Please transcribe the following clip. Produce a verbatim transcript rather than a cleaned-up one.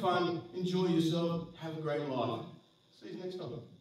fun, enjoy yourself, have a great life. See you next time.